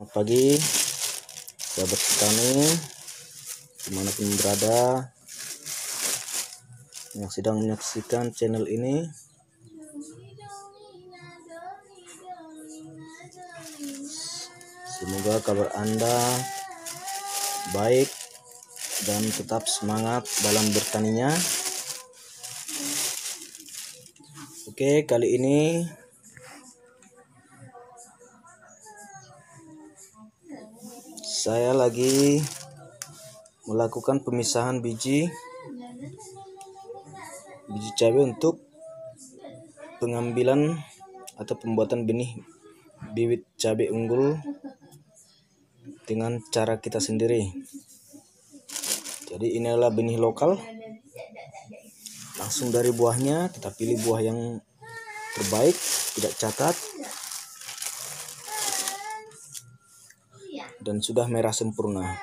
Selamat pagi sahabat petani dimanapun berada yang sedang menyaksikan channel ini. Semoga kabar Anda baik dan tetap semangat dalam bertaninya. Oke, kali ini saya lagi melakukan pemisahan biji cabai untuk pengambilan atau pembuatan benih bibit cabai unggul dengan cara kita sendiri. Jadi inilah benih lokal, langsung dari buahnya kita pilih buah yang terbaik, tidak cacat, dan sudah merah sempurna.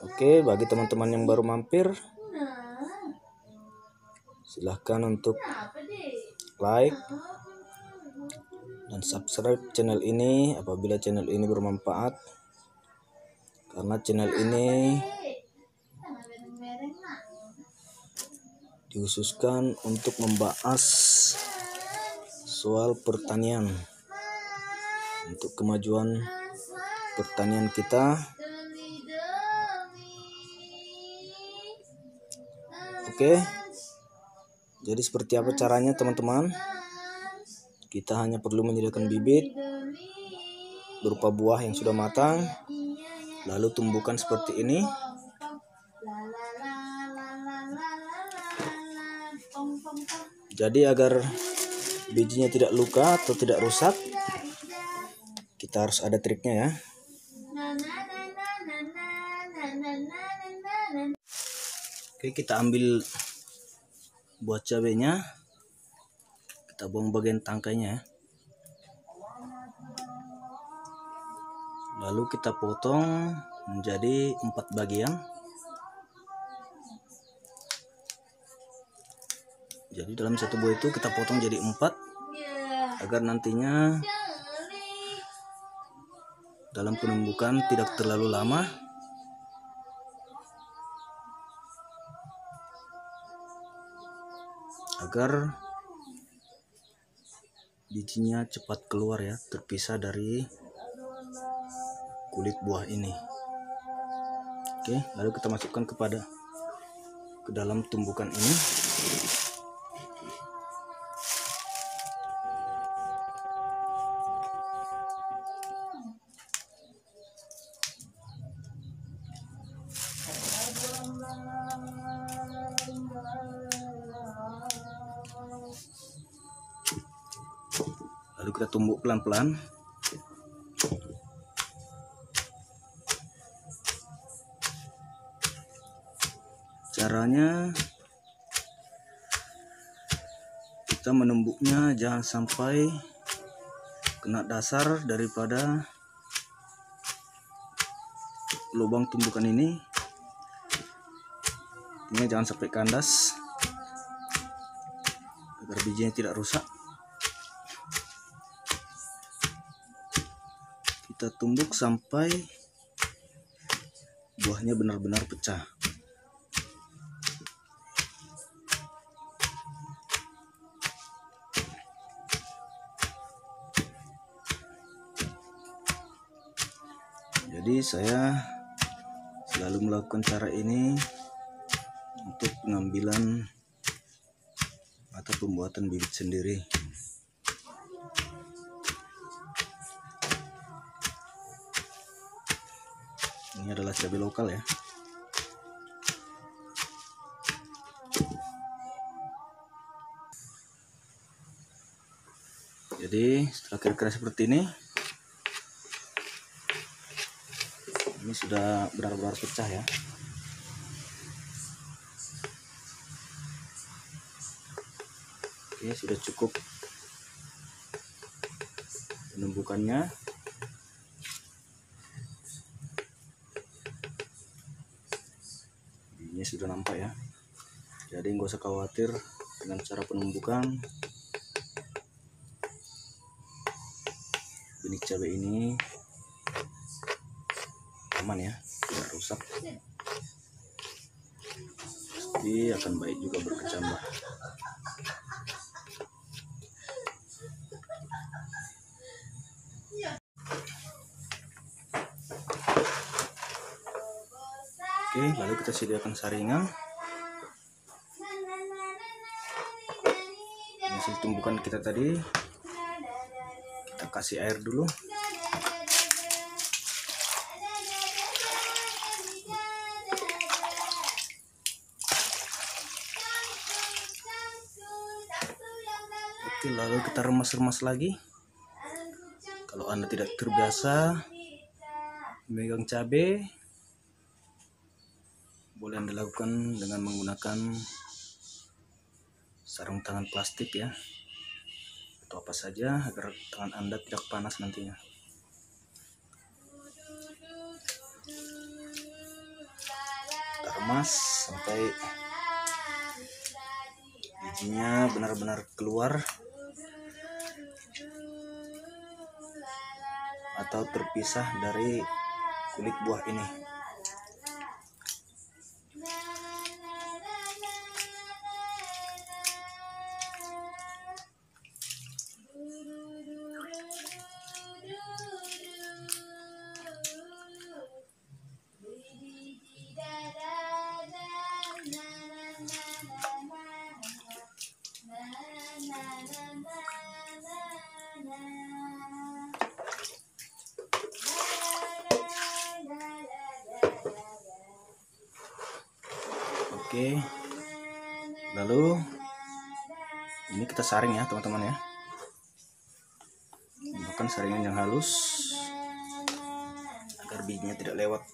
Oke, bagi teman-teman yang baru mampir, silahkan untuk like dan subscribe channel ini apabila channel ini bermanfaat, karena channel ini dikhususkan untuk membahas soal pertanian, untuk kemajuan pertanian kita. Oke, jadi seperti apa caranya teman-teman? Kita hanya perlu menyediakan bibit berupa buah yang sudah matang, lalu tumbuhkan seperti ini. Jadi agar bijinya tidak luka atau tidak rusak, kita harus ada triknya ya. Oke, kita ambil buah cabenya, kita buang bagian tangkainya, lalu kita potong menjadi 4 bagian. Jadi dalam satu buah itu kita potong jadi 4, agar nantinya dalam penumbukan tidak terlalu lama. Agar bijinya cepat keluar ya, terpisah dari kulit buah ini. Oke, lalu kita masukkan ke dalam tumbukan ini. Lalu kita tumbuk pelan-pelan. Caranya kita menumbuknya jangan sampai kena dasar daripada lubang tumbukan ini. Ini jangan sampai kandas agar bijinya tidak rusak. Kita tumbuk sampai buahnya benar-benar pecah. Jadi saya selalu melakukan cara ini untuk pengambilan atau pembuatan bibit sendiri. Ini adalah cabai lokal ya. Jadi setelah kira-kira seperti ini sudah benar-benar pecah ya. Oke, sudah cukup penumbukannya. ini sudah nampak ya, jadi nggak usah khawatir dengan cara penumbukan benih cabai ini, aman ya, tidak rusak, jadi akan baik juga berkecambah. Oke, lalu kita sediakan saringan. Hasil tumbukan kita tadi, kita kasih air dulu. Oke, lalu kita remas-remas lagi. Kalau Anda tidak terbiasa memegang cabai, boleh Anda lakukan dengan menggunakan sarung tangan plastik ya, atau apa saja agar tangan Anda tidak panas nantinya. Kita remas sampai bijinya benar-benar keluar atau terpisah dari kulit buah ini. Oke, lalu ini kita saring ya teman-teman ya, menggunakan saringan yang halus agar bijinya tidak lewat.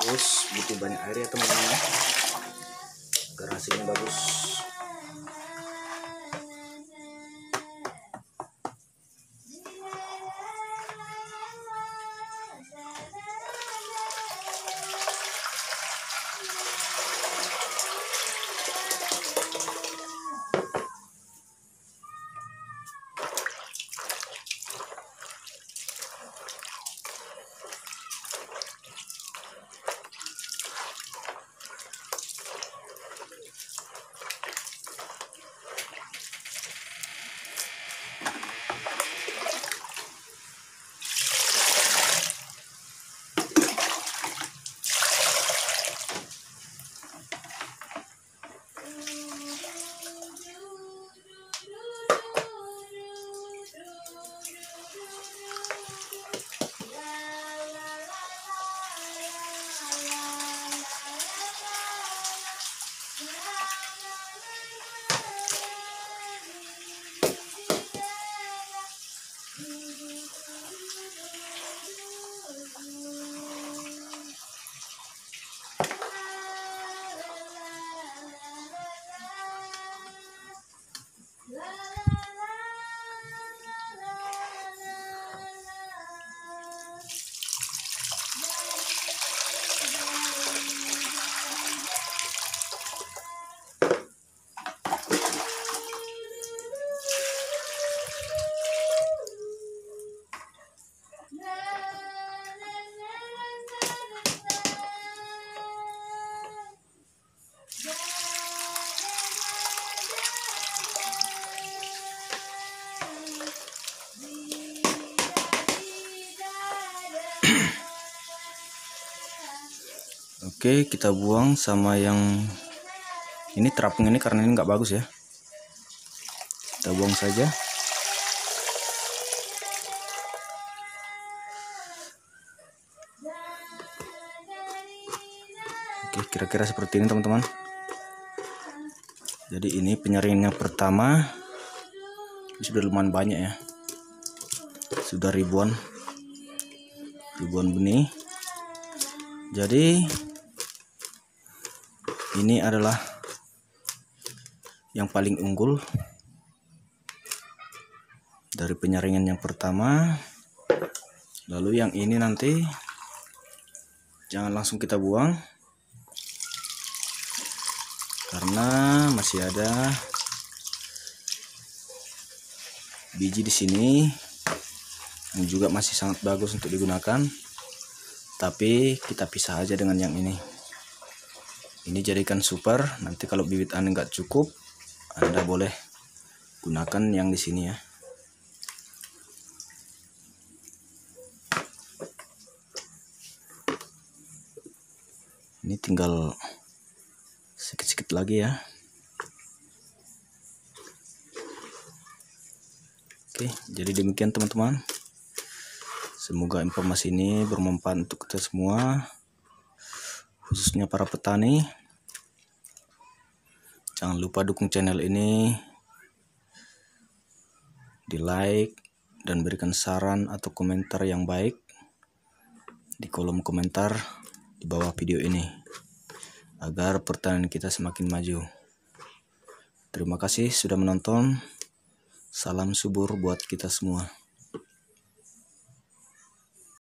Terus butuh banyak air ya teman-teman agar hasilnya bagus. Oke, kita buang sama yang ini, terapung ini karena ini nggak bagus ya. Kita buang saja. Oke, kira-kira seperti ini teman-teman. Jadi ini penyaringan pertama. Ini sudah lumayan banyak ya. Sudah ribuan benih. Jadi ini adalah yang paling unggul dari penyaringan yang pertama. Lalu yang ini nanti jangan langsung kita buang, karena masih ada biji di sini yang juga masih sangat bagus untuk digunakan, tapi kita pisah aja dengan yang ini. Ini jadikan super, nanti kalau bibit Anda nggak cukup, Anda boleh gunakan yang di sini ya. Ini tinggal sedikit-sedikit lagi ya. Oke, jadi demikian teman-teman. Semoga informasi ini bermanfaat untuk kita semua, khususnya para petani. Jangan lupa dukung channel ini, di like dan berikan saran atau komentar yang baik di kolom komentar di bawah video ini, agar pertanian kita semakin maju. Terima kasih sudah menonton. Salam subur buat kita semua.